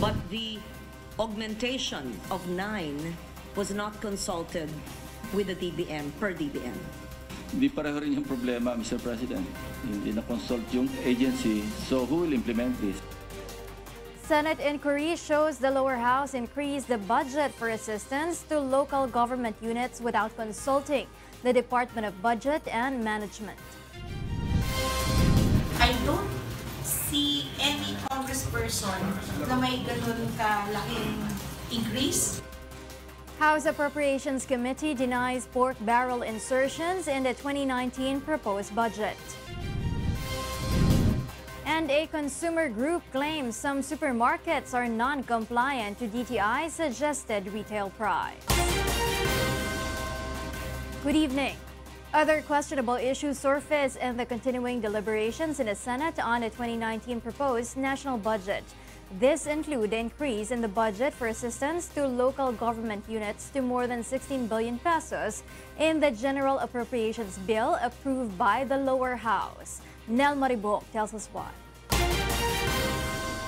But the augmentation of 9 was not consulted with the DBM, per DBM. Hindi pareho rin yung problema, Mr. President. Hindi na-consult yung agency, so who will implement this? Senate inquiry shows the lower house increased the budget for assistance to local government units without consulting the Department of Budget and Management. I don't see any congressperson na may ganun kalaking increase. House Appropriations Committee denies pork barrel insertions in the 2019 proposed budget. And a consumer group claims some supermarkets are non-compliant to DTI's suggested retail price. Good evening. Other questionable issues surface in the continuing deliberations in the Senate on the 2019 proposed national budget. This includes an increase in the budget for assistance to local government units to more than 16 billion pesos in the General Appropriations Bill approved by the lower house. Nel Maribok tells us why.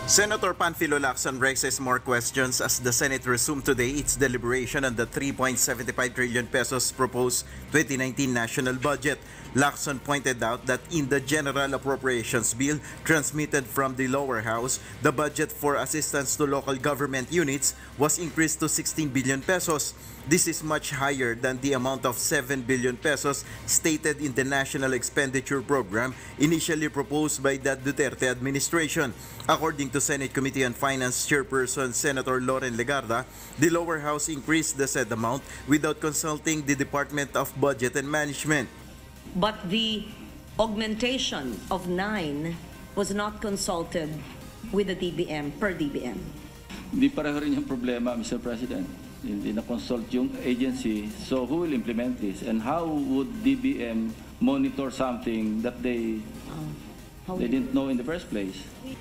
Senator Panfilo Lacson raises more questions as the Senate resumed today its deliberation on the 3.75 trillion pesos proposed 2019 national budget. Lacson pointed out that in the General Appropriations Bill transmitted from the lower house, the budget for assistance to local government units was increased to 16 billion pesos. This is much higher than the amount of 7 billion pesos stated in the National Expenditure Program initially proposed by the Duterte administration. According to Senate Committee on Finance Chairperson Senator Loren Legarda, the lower house increased the said amount without consulting the Department of Budget and Management. But the augmentation of 9 was not consulted with the DBM, per DBM. Hindi pareho rin yung problema, Mr. President. Hindi na-consult yung agency. So who will implement this? And how would DBM monitor something that they didn't know in the first place?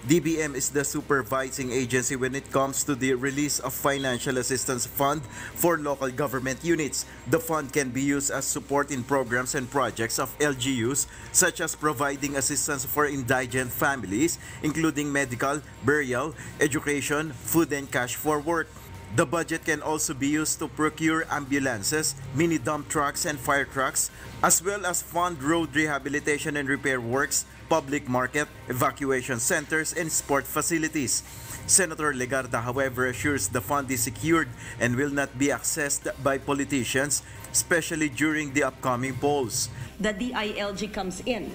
DBM is the supervising agency when it comes to the release of financial assistance fund for local government units. The fund can be used as support in programs and projects of LGUs, such as providing assistance for indigent families, including medical, burial, education, food and cash for work. The budget can also be used to procure ambulances, mini dump trucks and fire trucks, as well as fund road rehabilitation and repair works, public market, evacuation centers, and sport facilities. Senator Legarda, however, assures the fund is secured and will not be accessed by politicians, especially during the upcoming polls. The DILG comes in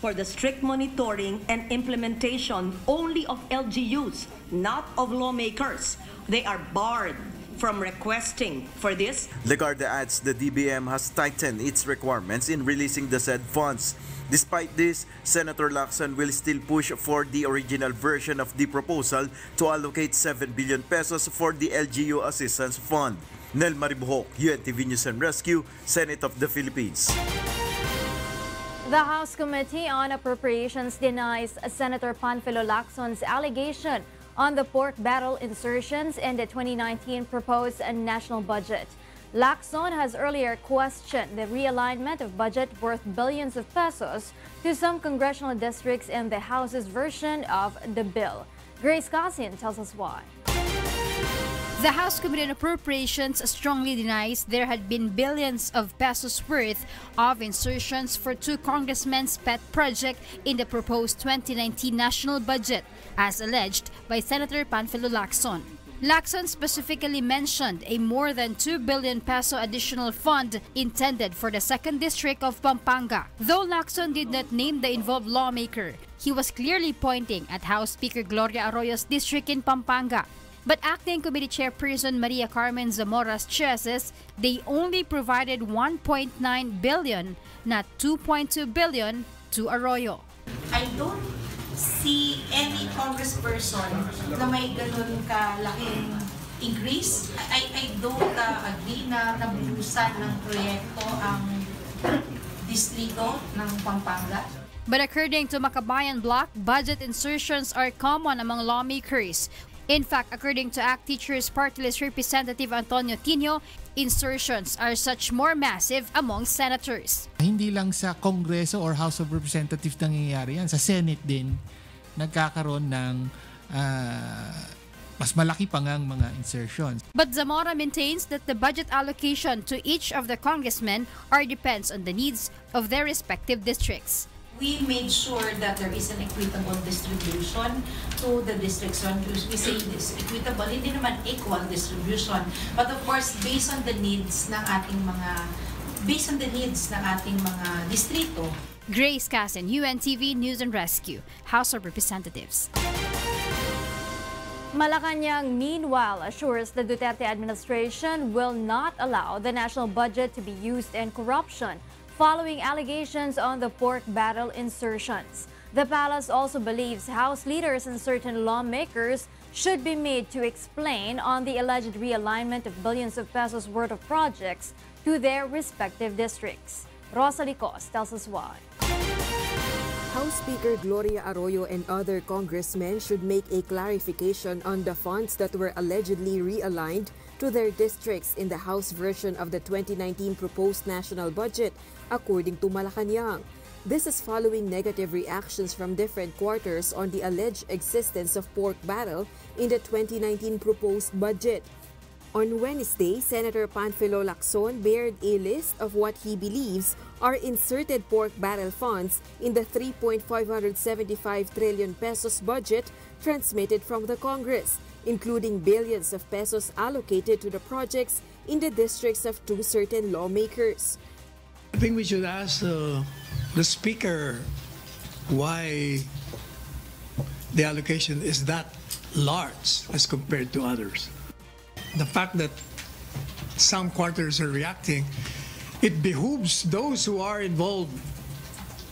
for the strict monitoring and implementation only of LGUs, not of lawmakers. They are barred from requesting for this. Legarda adds the DBM has tightened its requirements in releasing the said funds. Despite this, Senator Lacson will still push for the original version of the proposal to allocate 7 billion pesos for the LGU Assistance Fund. Nel Maribuhok, UNTV News and Rescue, Senate of the Philippines. The House Committee on Appropriations denies Senator Panfilo Lacson's allegation on the pork barrel insertions in the 2019 proposed national budget. Lacson has earlier questioned the realignment of budget worth billions of pesos to some congressional districts in the House's version of the bill. Grace Cassian tells us why. The House Committee on Appropriations strongly denies there had been billions of pesos worth of insertions for two congressmen's pet project in the proposed 2019 national budget, as alleged by Senator Panfilo Lacson. Lacson specifically mentioned a more than 2 billion peso additional fund intended for the 2nd District of Pampanga. Though Lacson did not name the involved lawmaker, he was clearly pointing at House Speaker Gloria Arroyo's district in Pampanga. But Acting Committee Chairperson Maria Carmen Zamora stresses they only provided 1.9 billion, not 2.2 billion, to Arroyo. I don't see any congressperson na may ganun kalaking increase. I don't agree na nabuhusan ng proyekto ang distrito ng Pampanga. But according to Makabayan Bloc, budget insertions are common among lawmakers. In fact, according to ACT Teachers Party List Representative Antonio Tinio, insertions are such more massive among senators. Hindi lang sa Kongreso or House of Representatives nangyayari yan, sa Senate din nagkakaroon ng mas malaki pa nga ang mga insertions. But Zamora maintains that the budget allocation to each of the congressmen depends on the needs of their respective districts. We made sure that there is an equitable distribution to the districts. We say this, equitable, hindi naman equal distribution. But of course, based on the needs ng ating mga, distrito. Grace Casin, UNTV News and Rescue, House of Representatives. Malacañang, meanwhile, assures the Duterte administration will not allow the national budget to be used in corruption following allegations on the pork barrel insertions. The palace also believes House leaders and certain lawmakers should be made to explain on the alleged realignment of billions of pesos worth of projects to their respective districts. Rosalie Cos tells us why. House Speaker Gloria Arroyo and other congressmen should make a clarification on the funds that were allegedly realigned to their districts in the House version of the 2019 proposed national budget, according to Malacañang. This is following negative reactions from different quarters on the alleged existence of pork barrel in the 2019 proposed budget. On Wednesday, Senator Panfilo Lacson bared a list of what he believes are inserted pork barrel funds in the 3.575 trillion pesos budget transmitted from the Congress, including billions of pesos allocated to the projects in the districts of two certain lawmakers. I think we should ask the Speaker why the allocation is that large as compared to others. The fact that some quarters are reacting, it behooves those who are involved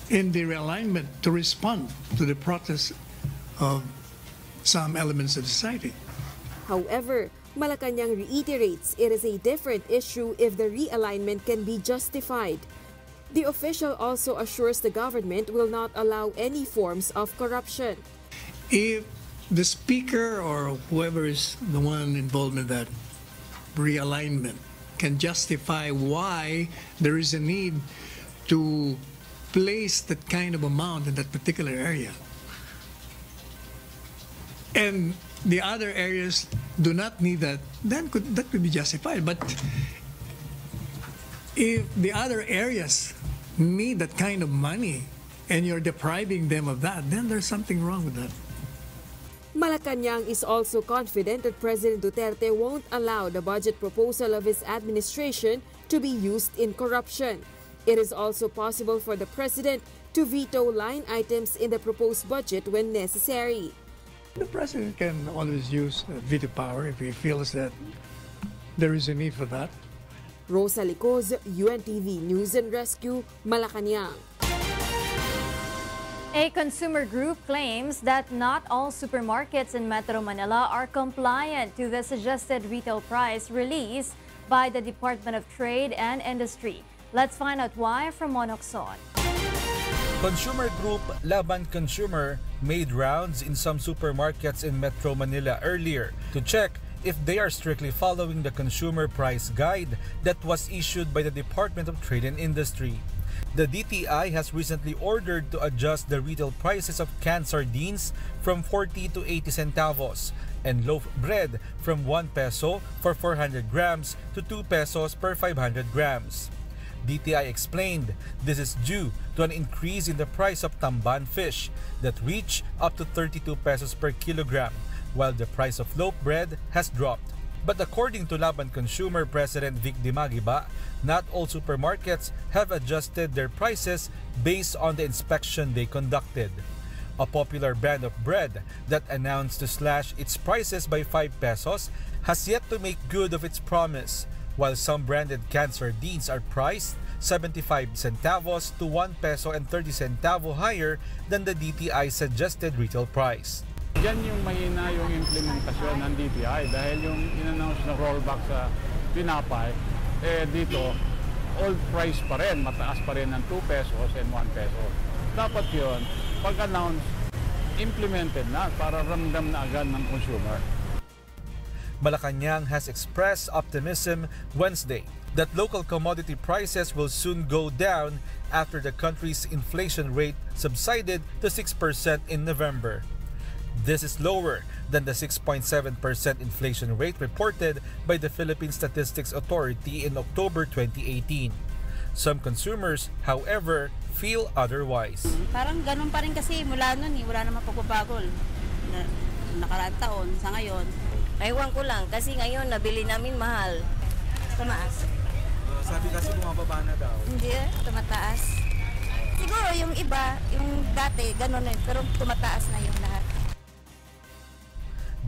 in the realignment to respond to the protests of some elements of society. However, Malacañang reiterates it is a different issue if the realignment can be justified. The official also assures the government will not allow any forms of corruption. If the Speaker or whoever is the one involved in that realignment can justify why there is a need to place that kind of amount in that particular area, and the other areas do not need that, then that could be justified. But if the other areas need that kind of money and you're depriving them of that, then there's something wrong with that. Malacañang is also confident that President Duterte won't allow the budget proposal of his administration to be used in corruption. It is also possible for the President to veto line items in the proposed budget when necessary. The President can always use veto power if he feels that there is a need for that. Rosalie Cos, UNTV News and Rescue, Malacañang. A consumer group claims that not all supermarkets in Metro Manila are compliant to the suggested retail price release by the Department of Trade and Industry. Let's find out why from Monokson. Consumer group Laban Consumer made rounds in some supermarkets in Metro Manila earlier to check if they are strictly following the consumer price guide that was issued by the Department of Trade and Industry. The DTI has recently ordered to adjust the retail prices of canned sardines from 40 to 80 centavos and loaf bread from 1 peso for 400 grams to 2 pesos per 500 grams. DTI explained this is due to an increase in the price of tamban fish that reached up to 32 pesos per kilogram, while the price of loaf bread has dropped. But according to Laban Consumer President Vic Dimagiba, not all supermarkets have adjusted their prices based on the inspection they conducted. A popular brand of bread that announced to slash its prices by 5 pesos has yet to make good of its promise, while some branded canned sardines are priced 75 centavos to 1 peso and 30 centavo higher than the DTI suggested retail price. Yan yung mahina yung implementasyon ng DTI dahil yung in-announce na rollback sa tinapay, eh dito, old price pa rin, mataas pa rin ng 2 pesos and 1 peso. Dapat yun, pag-announce, implemented na para ramdam na agad ng consumer. Malacañang has expressed optimism Wednesday that local commodity prices will soon go down after the country's inflation rate subsided to 6% in November. This is lower than the 6.7% inflation rate reported by the Philippine Statistics Authority in October 2018. Some consumers, however, feel otherwise. Parang ganun pa rin kasi mula nun, wala naman pagbabagol. Nakaraang taon sa ngayon. Naiwan ko lang kasi ngayon nabili namin mahal. Tumaas. Sabi kasi bumababa na daw. Hindi tumataas. Siguro yung iba, yung dati, ganun eh, pero tumataas na yung lahat.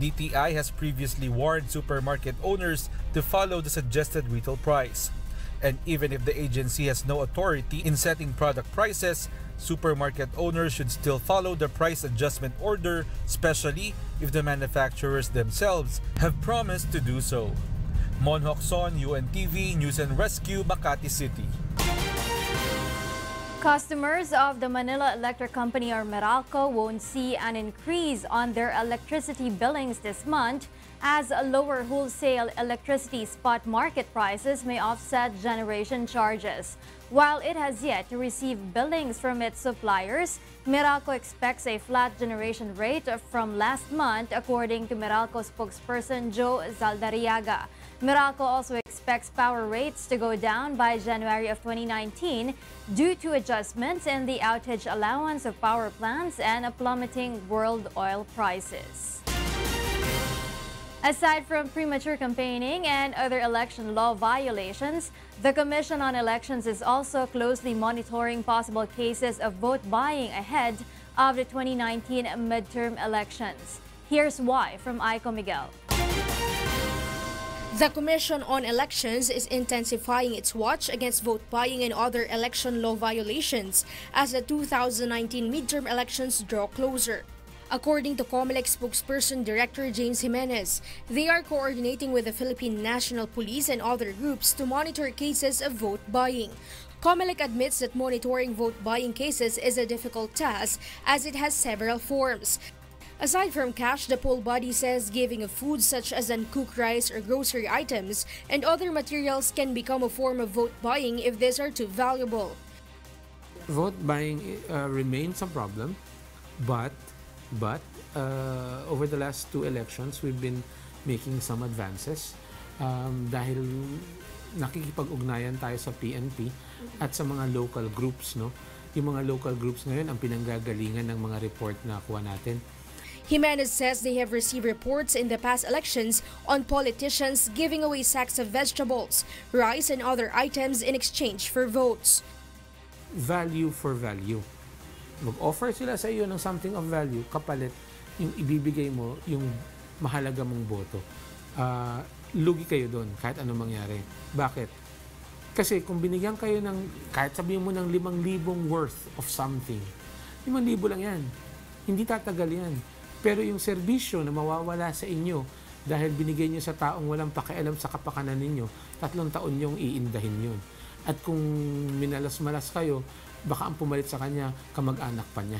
DTI has previously warned supermarket owners to follow the suggested retail price. And even if the agency has no authority in setting product prices, supermarket owners should still follow the price adjustment order, especially if the manufacturers themselves have promised to do so. Mon Hokson, UNTV News and Rescue, Makati City. Customers of the Manila Electric Company or Meralco won't see an increase on their electricity billings this month, as lower wholesale electricity spot market prices may offset generation charges. While it has yet to receive billings from its suppliers, Meralco expects a flat generation rate from last month, according to Meralco spokesperson Joe Zaldariaga. Meralco also expects power rates to go down by January of 2019 due to adjustments in the outage allowance of power plants and plummeting world oil prices. Aside from premature campaigning and other election law violations, the Commission on Elections is also closely monitoring possible cases of vote buying ahead of the 2019 midterm elections. Here's why from Aiko Miguel. The Commission on Elections is intensifying its watch against vote buying and other election law violations as the 2019 midterm elections draw closer. According to COMELEC spokesperson Director James Jimenez, they are coordinating with the Philippine National Police and other groups to monitor cases of vote buying. COMELEC admits that monitoring vote buying cases is a difficult task as it has several forms. Aside from cash, the poll body says giving of food such as uncooked rice or grocery items and other materials can become a form of vote buying if these are too valuable. Vote buying remains a problem, but over the last two elections, we've been making some advances dahil nakikipag-ugnayan tayo sa PNP at sa mga local groups, no? Yung mga local groups ngayon ang pinanggagalingan ng mga report na nakuha natin. Jimenez says they have received reports in the past elections on politicians giving away sacks of vegetables, rice, and other items in exchange for votes. Value for value. Mag-offer sila sa iyo ng something of value, kapalit yung ibibigay mo yung mahalaga mong boto. Lugi kayo doon kahit anong mangyari. Bakit? Kasi kung binigyan kayo ng, kahit sabihin mo ng 5,000 worth of something, 5,000 lang yan. Hindi tatagal yan. Pero yung serbisyo na mawawala sa inyo dahil binigay nyo sa taong walang pakialam sa kapakanan ninyo, 3 taon yung iindahin yun. At kung minalas-malas kayo, baka ang pumalit sa kanya, kamag-anak pa niya.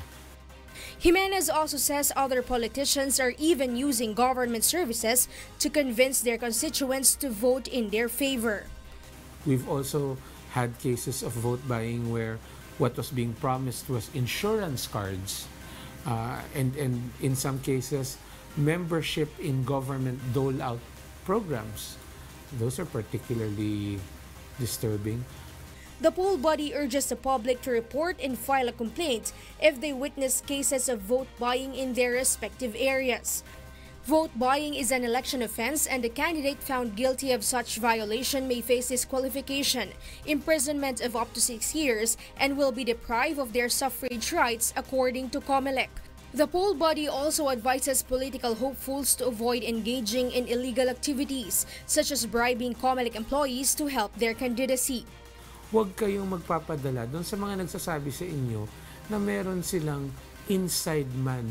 Jimenez also says other politicians are even using government services to convince their constituents to vote in their favor. We've also had cases of vote buying where what was being promised was insurance cards and in some cases membership in government dole-out programs. Those are particularly disturbing. The poll body urges the public to report and file a complaint if they witness cases of vote buying in their respective areas. Vote buying is an election offense, and a candidate found guilty of such violation may face disqualification, imprisonment of up to 6 years, and will be deprived of their suffrage rights, according to COMELEC. The poll body also advises political hopefuls to avoid engaging in illegal activities, such as bribing COMELEC employees to help their candidacy. Huwag kayong magpapadala doon sa mga nagsasabi sa inyo na meron silang inside man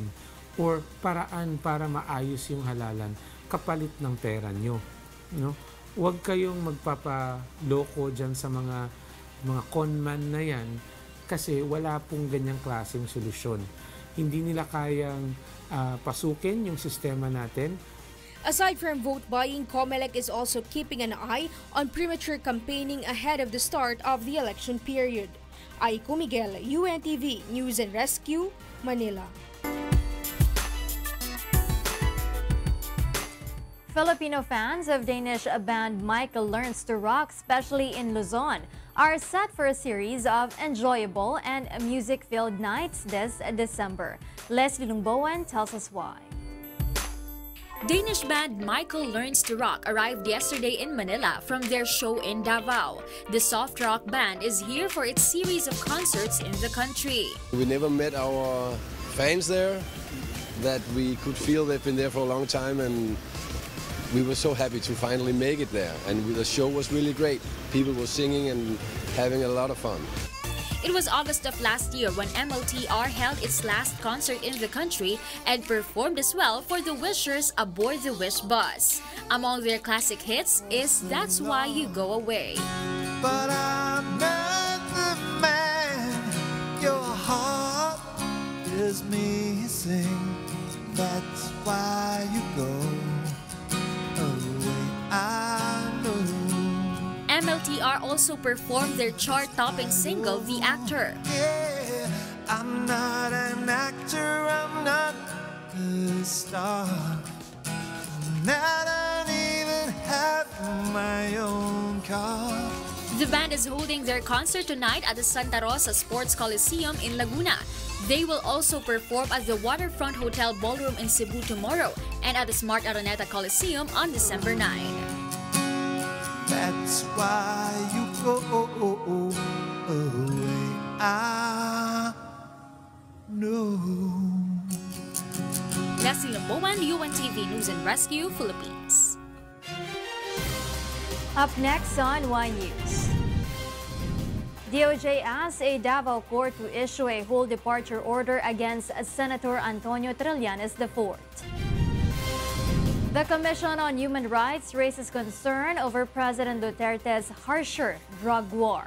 or paraan para maayos yung halalan kapalit ng pera nyo. No? Huwag kayong magpapaloko dyan sa mga conman na yan kasi wala pong ganyang klaseng solusyon. Hindi nila kayang pasukin yung sistema natin. Aside from vote buying, COMELEC is also keeping an eye on premature campaigning ahead of the start of the election period. Aiko Miguel, UNTV News and Rescue, Manila. Filipino fans of Danish band Michael Learns to Rock, especially in Luzon, are set for a series of enjoyable and music-filled nights this December. Leslie Lungbowen tells us why. Danish band Michael Learns to Rock arrived yesterday in Manila from their show in Davao. The soft rock band is here for its series of concerts in the country. We never met our fans there, that we could feel they've been there for a long time, and we were so happy to finally make it there. And the show was really great. People were singing and having a lot of fun. It was August of last year when MLTR held its last concert in the country and performed as well for the wishers aboard the Wish Bus. Among their classic hits is That's Why You Go Away. But I'm not the man your heart is missing. That's why you go away, I know. MLTR also performed their chart-topping single, The Actor. Yeah, I'm not an actor, I'm not a star. I don't even have my own car. The band is holding their concert tonight at the Santa Rosa Sports Coliseum in Laguna. They will also perform at the Waterfront Hotel Ballroom in Cebu tomorrow and at the Smart Araneta Coliseum on December 9. That's why you go away, I know. Leslie Lomboan, UNTV News and Rescue, Philippines. Up next on One News. DOJ asked a Davao court to issue a whole departure order against Senator Antonio Trillanes IV. The Commission on Human Rights raises concern over President Duterte's harsher drug war.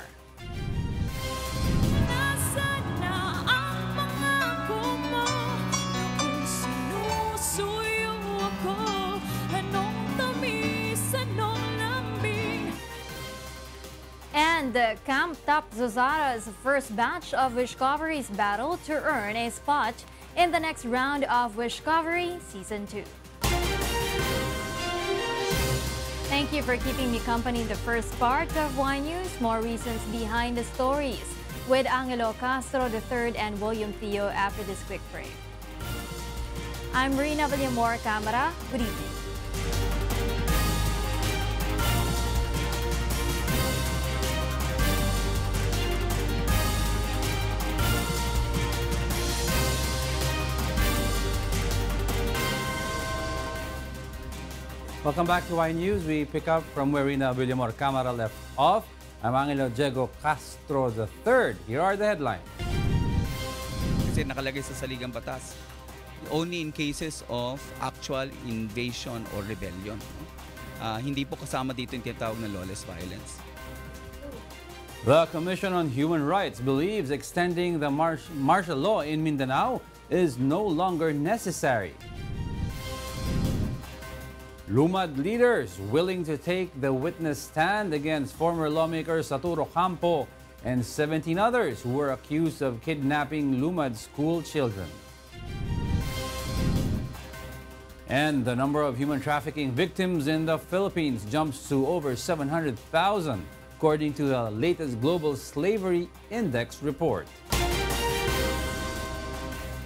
And Camp Top Zozara's first batch of Wishcoveries battle to earn a spot in the next round of Wishcovery Season 2. Thank you for keeping me company in the first part of Wine News. More reasons behind the stories with Angelo Castro III and William Theo after this quick break. I'm Marina Villamor Camara. Good evening. Welcome back to Wine News. We pick up from where Rina Villamor Camara left off. I'm Angelo Diego Castro III. Here are the headlines. Kasi nakalagay sa saligang batas, only in cases of actual invasion or rebellion. Hindi po kasama dito yung tinatawag na lawless violence. The Commission on Human Rights believes extending the martial law in Mindanao is no longer necessary. Lumad leaders willing to take the witness stand against former lawmaker Satur Ocampo and 17 others who were accused of kidnapping Lumad school children. And the number of human trafficking victims in the Philippines jumps to over 700,000, according to the latest Global Slavery Index report.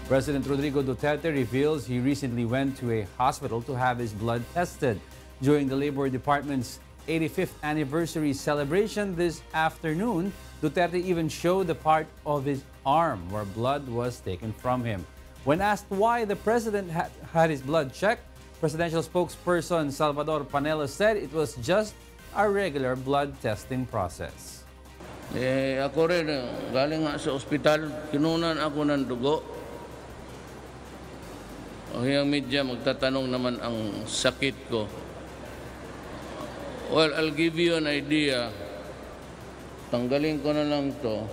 President Rodrigo Duterte reveals he recently went to a hospital to have his blood tested during the Labor Department's 85th anniversary celebration this afternoon. Duterte even showed the part of his arm where blood was taken from him. When asked why the president had his blood checked, presidential spokesperson Salvador Panelo said it was just a regular blood testing process. Ako rin, galing sa ospital, kinunan ako ng dugo. O yung media, magtatanong naman ang sakit ko. Well, I'll give you an idea. Tanggalin ko na lang to.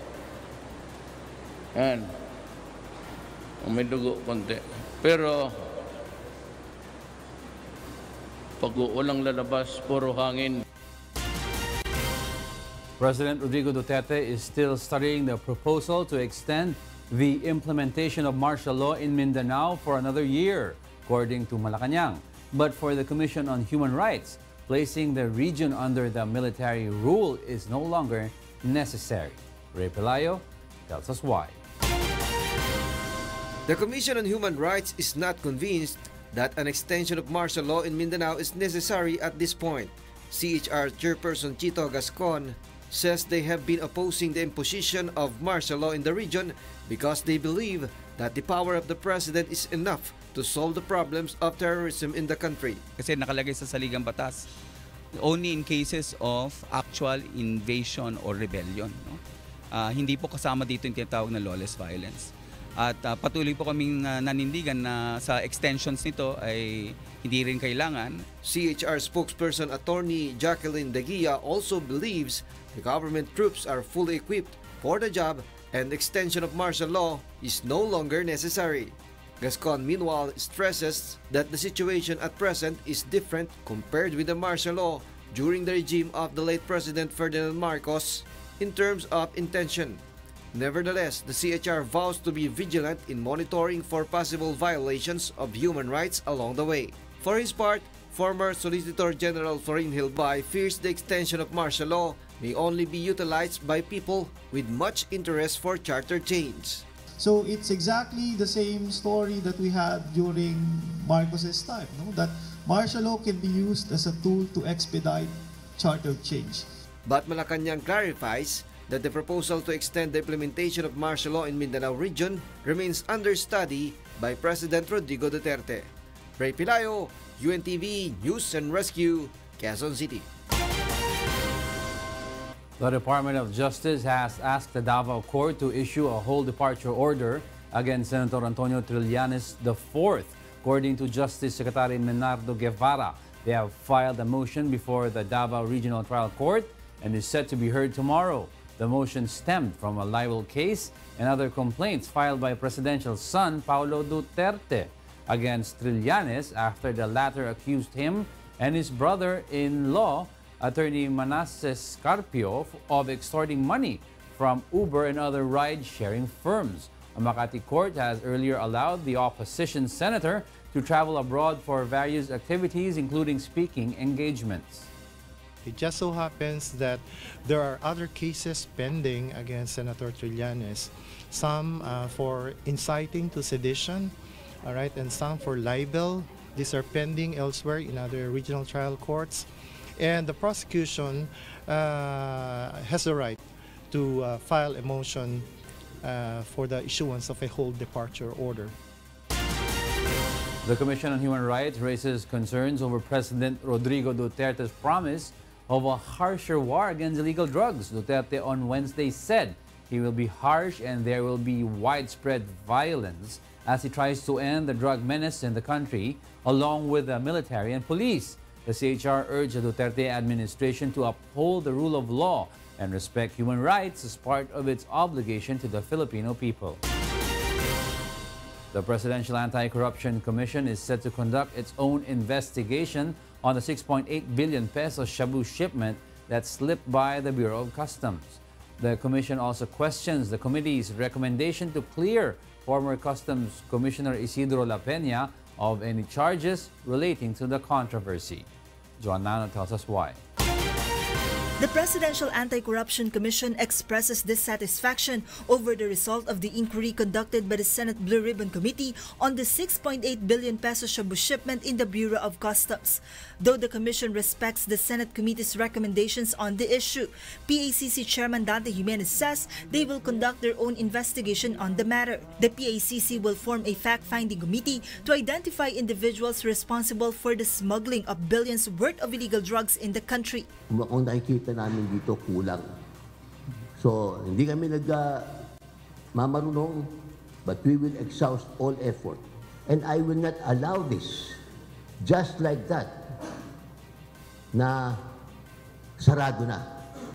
Yan. May dugo konti. Pero, pag uulang lalabas, puro hangin. President Rodrigo Duterte is still studying the proposal to extend the implementation of martial law in Mindanao for another year, according to Malacañang. but for the Commission on Human Rights, placing the region under the military rule is no longer necessary. Ray Pelayo tells us why. The Commission on Human Rights is not convinced that an extension of martial law in Mindanao is necessary at this point. CHR Chairperson Chito Gascon says they have been opposing the imposition of martial law in the region because they believe that the power of the president is enough to solve the problems of terrorism in the country. Kasi nakalagay sa saligang batas, only in cases of actual invasion or rebellion. No? Hindi po kasama dito yung tinatawag na lawless violence. At patuloy po kaming nanindigan na sa extensions nito ay hindi rin kailangan. CHR spokesperson Attorney Jacqueline Daguia also believes the government troops are fully equipped for the job and extension of martial law is no longer necessary. Gascon, meanwhile, stresses that the situation at present is different compared with the martial law during the regime of the late President Ferdinand Marcos in terms of intention. Nevertheless, the CHR vows to be vigilant in monitoring for possible violations of human rights along the way. For his part, former Solicitor General Florin Hilbay fears the extension of martial law may only be utilized by people with much interest for charter change. So it's exactly the same story that we had during Marcos's time, no? That martial law can be used as a tool to expedite charter change. But Malacañang clarifies that the proposal to extend the implementation of martial law in Mindanao region remains under study by President Rodrigo Duterte. Ray Pilayo, UNTV News and Rescue, Quezon City. The Department of Justice has asked the Davao Court to issue a whole departure order against Senator Antonio Trillanes IV. According to Justice Secretary Menardo Guevara, they have filed a motion before the Davao Regional Trial Court and is set to be heard tomorrow. The motion stemmed from a libel case and other complaints filed by presidential son Paolo Duterte against Trillanes after the latter accused him and his brother-in-law, Attorney Manassas Carpio, of extorting money from Uber and other ride-sharing firms. A Makati court has earlier allowed the opposition senator to travel abroad for various activities, including speaking engagements. It just so happens that there are other cases pending against Senator Trillanes, some for inciting to sedition, all right, and some for libel. These are pending elsewhere in other regional trial courts. And the prosecution has the right to file a motion for the issuance of a whole departure order. The Commission on Human Rights raises concerns over President Rodrigo Duterte's promise of a harsher war against illegal drugs. Duterte on Wednesday said he will be harsh and there will be widespread violence as he tries to end the drug menace in the country, along with the military and police. The CHR urged the Duterte administration to uphold the rule of law and respect human rights as part of its obligation to the Filipino people. The Presidential Anti-Corruption Commission is set to conduct its own investigation on the 6.8 billion peso shabu shipment that slipped by the Bureau of Customs. The Commission also questions the committee's recommendation to clear former Customs Commissioner Isidro Lapeña of any charges relating to the controversy. Joanna tells us why. The Presidential Anti-Corruption Commission expresses dissatisfaction over the result of the inquiry conducted by the Senate Blue Ribbon Committee on the 6.8 billion peso shabu shipment in the Bureau of Customs. Though the Commission respects the Senate Committee's recommendations on the issue, PACC Chairman Dante Jimenez says they will conduct their own investigation on the matter. The PACC will form a fact-finding committee to identify individuals responsible for the smuggling of billions worth of illegal drugs in the country. Namin dito kulang. So, hindi kami nagmamarunong, but we will exhaust all effort. And I will not allow this, just like that, na sarado na.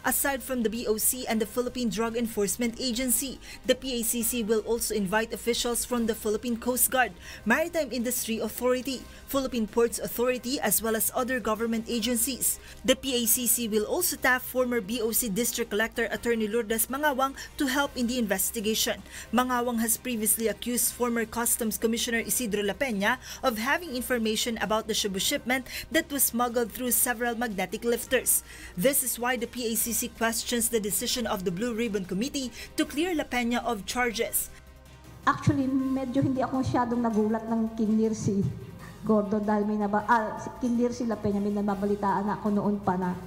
Aside from the BOC and the Philippine Drug Enforcement Agency, the PACC will also invite officials from the Philippine Coast Guard, Maritime Industry Authority, Philippine Ports Authority, as well as other government agencies. The PACC will also tap former BOC District Collector Attorney Lourdes Mangawang to help in the investigation. Mangawang has previously accused former Customs Commissioner Isidro Lapeña of having information about the Cebu shipment that was smuggled through several magnetic lifters. This is why the PACC questions the decision of the Blue Ribbon Committee to clear Lapeña of charges. Actually, medyo hindi ako masyadong nagulat ng King Nirsi Gordon dahil King Nirsi Lapeña, may nababalitaan ako noon pa na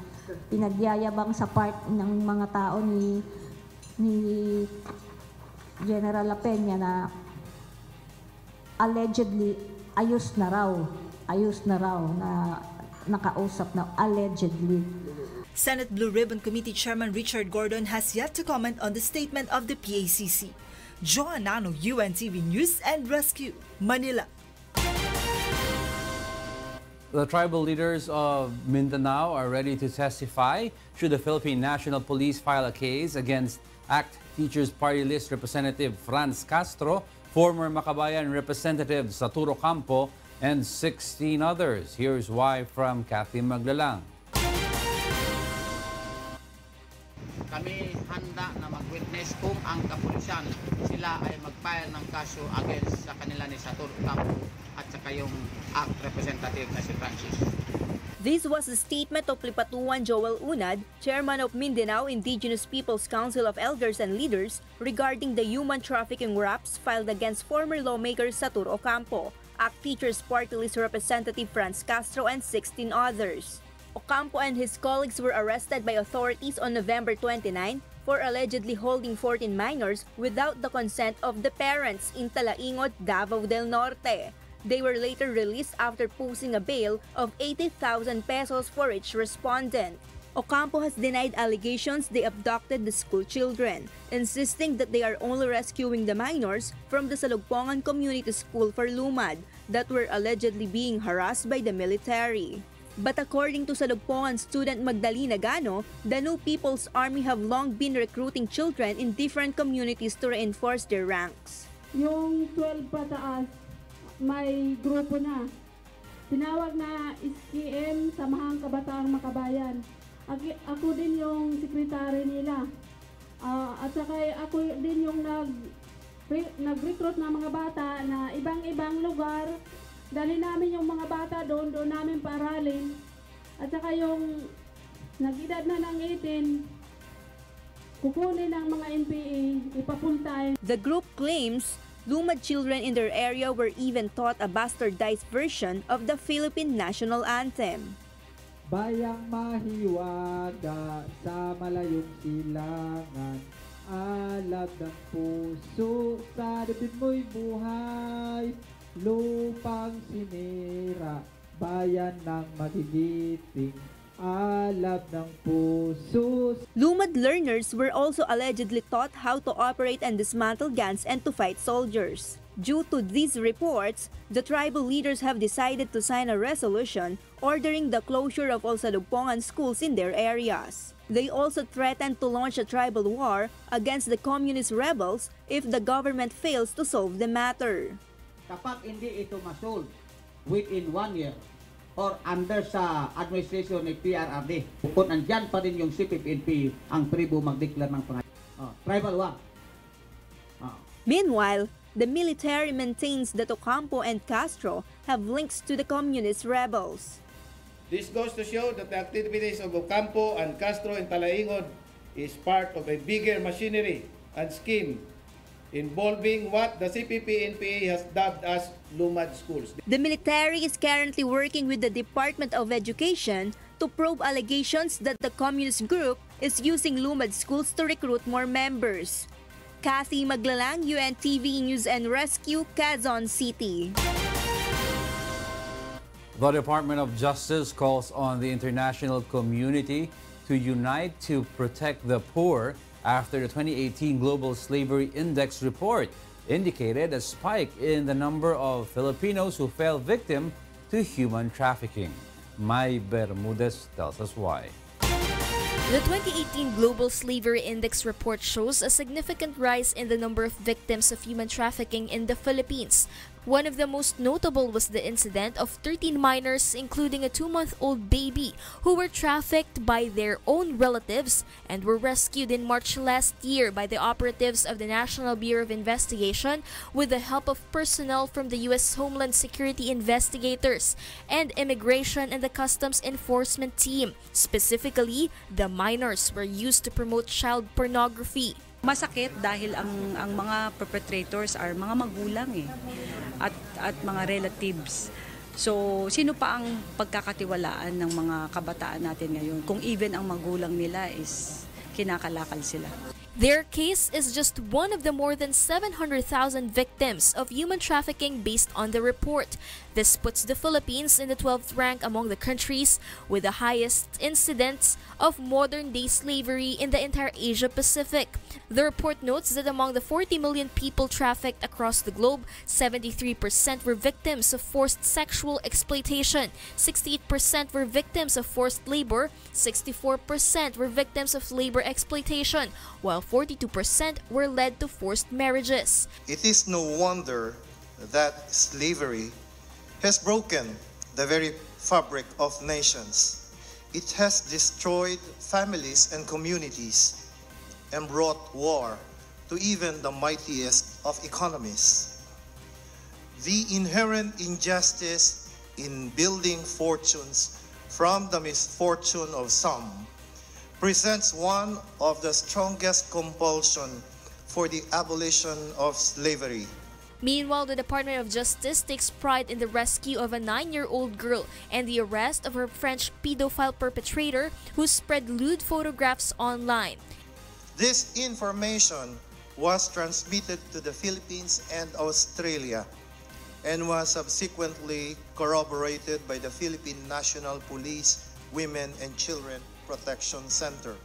pinagyayabang sa part ng mga tao ni General Lapeña na allegedly ayos na raw na nakausap na allegedly. Senate Blue Ribbon Committee Chairman Richard Gordon has yet to comment on the statement of the PACC. Joannano, UNTV News and Rescue, Manila. The tribal leaders of Mindanao are ready to testify should the Philippine National Police file a case against ACT Teachers Party List Representative Franz Castro, former Makabayan Representative Satur Ocampo, and 16 others. Here's why from Kathy Maglalang. Kami handa na mag-witness kung ang kapulisan sila ay mag-file ng kaso against sa kanila ni Satur Ocampo at saka yung ACT Representative na si Francis. This was the statement of Lipatuan Joel Unad, Chairman of Mindanao Indigenous People's Council of Elders and Leaders, regarding the human trafficking raps filed against former lawmaker Satur Ocampo, ACT Teachers Party List Representative Franz Castro, and 16 others. Ocampo and his colleagues were arrested by authorities on November 29 for allegedly holding 14 minors without the consent of the parents in Talaingod, Davao del Norte. They were later released after posting a bail of 80,000 pesos for each respondent. Ocampo has denied allegations they abducted the school children, insisting that they are only rescuing the minors from the Salugpongan Community School for Lumad that were allegedly being harassed by the military. But according to Salugpongan student Magdalena Gano, the new People's Army have long been recruiting children in different communities to reinforce their ranks. Yung 12 pataas, may grupo na. Tinawag na SKM, Samahang Kabataang Makabayan. Ako din yung sekretary nila. At saka ako din yung nag-recruit ng mga bata na ibang-ibang lugar. Dali namin yung mga bata doon namin paaralin. At saka yung nag-edad na ng 18, kukunin ng mga NPA, ipapunta. The group claims Lumad children in their area were even taught a bastardized version of the Philippine national anthem. Bayang mahiwaga sa malayong silangan, alab ng puso sa dibdib mo'y buhay, lupang sinira, bayan ng magigiting. Lumad learners were also allegedly taught how to operate and dismantle guns and to fight soldiers. Due to these reports, the tribal leaders have decided to sign a resolution ordering the closure of all Salugpongan schools in their areas. They also threatened to launch a tribal war against the communist rebels if the government fails to solve the matter. Kapag hindi ito ma-solve within 1 year, or under sa administration ng PRRD. Bukod nandyan pa rin yung CPPNP, ang tribo magdeklar ng tribal war. Meanwhile, the military maintains that Ocampo and Castro have links to the communist rebels. This goes to show that the activities of Ocampo and Castro in Talaingod is part of a bigger machinery and scheme involving what the CPP-NPA has dubbed as Lumad schools. The military is currently working with the Department of Education to probe allegations that the communist group is using Lumad schools to recruit more members. Kathy Maglalang, UNTV News and Rescue, Quezon City. The Department of Justice calls on the international community to unite to protect the poor after the 2018 Global Slavery Index report indicated a spike in the number of Filipinos who fell victim to human trafficking. May Bermudez tells us why. The 2018 Global Slavery Index report shows a significant rise in the number of victims of human trafficking in the Philippines. One of the most notable was the incident of 13 minors, including a 2-month-old baby, who were trafficked by their own relatives and were rescued in March last year by the operatives of the National Bureau of Investigation with the help of personnel from the U.S. Homeland Security investigators and Immigration and the Customs Enforcement Team. Specifically, the minors were used to promote child pornography. Masakit dahil ang mga perpetrators are mga magulang at mga relatives. So, sino pa ang pagkakatiwalaan ng mga kabataan natin ngayon kung even ang magulang nila is kinakalakal sila? Their case is just one of the more than 700,000 victims of human trafficking based on the report. This puts the Philippines in the 12th rank among the countries with the highest incidence of modern-day slavery in the entire Asia-Pacific. The report notes that among the 40 million people trafficked across the globe, 73% were victims of forced sexual exploitation, 68% were victims of forced labor, 64% were victims of labor exploitation, while 42% were led to forced marriages. It is no wonder that slavery has broken the very fabric of nations. It has destroyed families and communities and brought war to even the mightiest of economies. The inherent injustice in building fortunes from the misfortune of some presents one of the strongest compulsion for the abolition of slavery. Meanwhile, the Department of Justice takes pride in the rescue of a 9-year-old girl and the arrest of her French pedophile perpetrator who spread lewd photographs online. This information was transmitted to the Philippines and Australia and was subsequently corroborated by the Philippine National Police Women and Children Protection Center.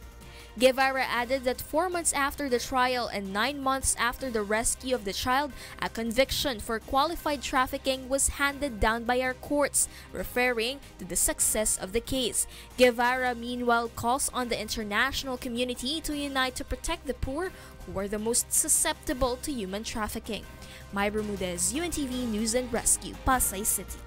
Guevara added that 4 months after the trial and 9 months after the rescue of the child, a conviction for qualified trafficking was handed down by our courts, referring to the success of the case. Guevara, meanwhile, calls on the international community to unite to protect the poor, who are the most susceptible to human trafficking. Mai Bermudez, UNTV News and Rescue, Pasay City.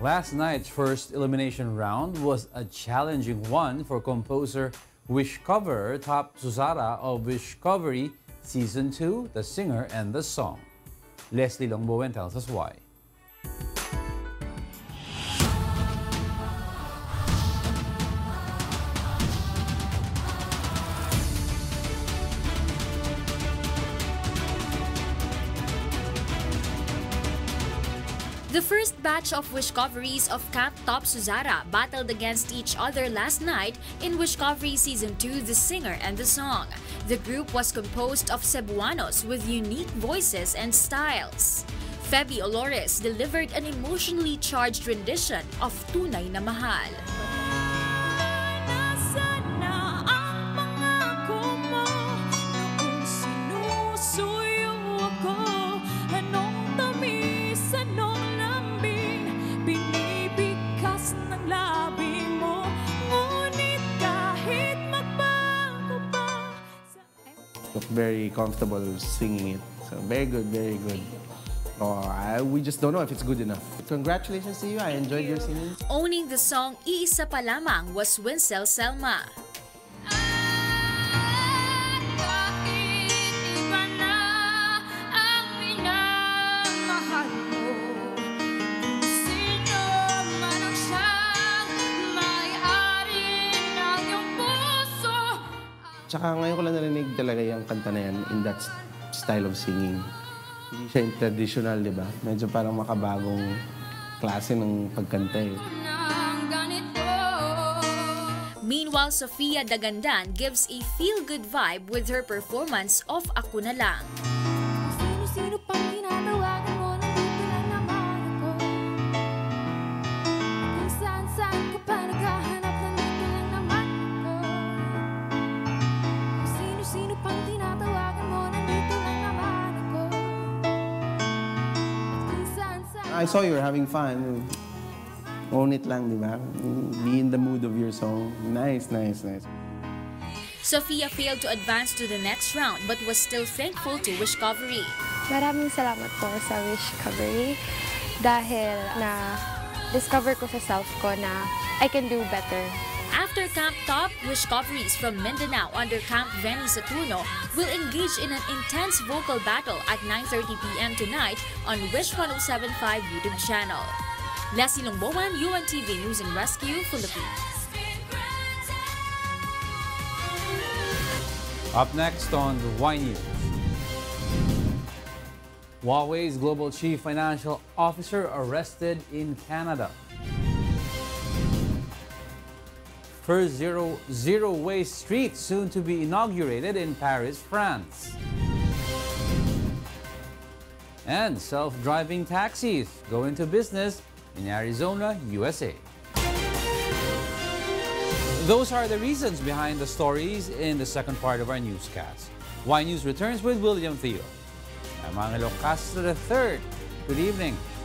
Last night's first elimination round was a challenging one for composer Wishcover Top Susara of Wishcovery Season 2, The Singer and the Song. Leslie Longbowen tells us why. The first batch of Wishcoveries of Camp Top Susara battled against each other last night in Wishcovery Season 2, The Singer and the Song. The group was composed of Cebuanos with unique voices and styles. Feby Olores delivered an emotionally charged rendition of Tunay na Mahal. Very comfortable singing it. So very good, very good. We just don't know if it's good enough. Congratulations to you. I enjoyed your singing. Owning the song Iisa Pa Lamang was Winsel Selma. Tsaka ngayon ko lang narinig talaga yung kanta na yan in that style of singing. Hindi siya yung traditional, di ba? Medyo parang makabagong klase ng pagkanta eh. Meanwhile, Sofia Dagandan gives a feel-good vibe with her performance of Ako Na Lang. Sino-sino pang tinatawagan mo, nandito lang naman ako. Kung saan-saan ka pa naghahanap. I saw you were having fun. Own it lang, di ba? Be in the mood of your song. Nice, nice, nice. Sofia failed to advance to the next round but was still thankful to Wish Covery. Maraming salamat po sa Wish Covery dahil na-discover ko sa self ko na I can do better. After Camp Top, Wish Coveries from Mindanao under Camp Reni Satruno will engage in an intense vocal battle at 9:30 p.m. tonight on Wish 107.5 YouTube channel. Leslie Longboan, UNTV News and Rescue, Philippines. Up next on Y News. Huawei's global chief financial officer arrested in Canada. First zero-waste street soon to be inaugurated in Paris, France. And self-driving taxis go into business in Arizona, USA. Those are the reasons behind the stories in the second part of our newscast. Y News returns with William Theo. I'm Angelo Castro III. Good evening.